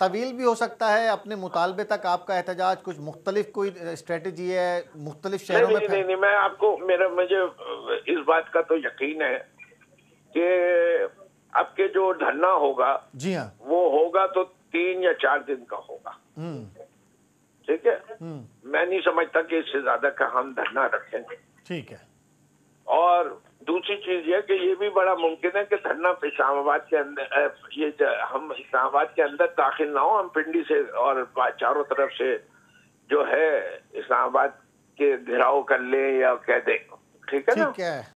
तवील भी हो सकता है, अपने मुतालबे तक आपका एहतजाज कुछ मुख्तलिफ कोई स्ट्रेटजी है मुख्तलिफ शहरों में? नहीं, मैं आपको मुझे इस बात का तो यकीन है कि अब के जो धरना होगा जी हाँ वो होगा तो 3 या 4 दिन का होगा, ठीक है। मैं नहीं समझता कि इससे ज्यादा का हम धरना रखेंगे, ठीक है। और दूसरी चीज यह कि ये भी बड़ा मुमकिन है कि धरना इस्लामाबाद के अंदर, ये हम इस्लामाबाद के अंदर दाखिल ना हो, हम पिंडी से और चारों तरफ से जो है इस्लामाबाद के घेराव कर लें या कह दें, ठीक है ना।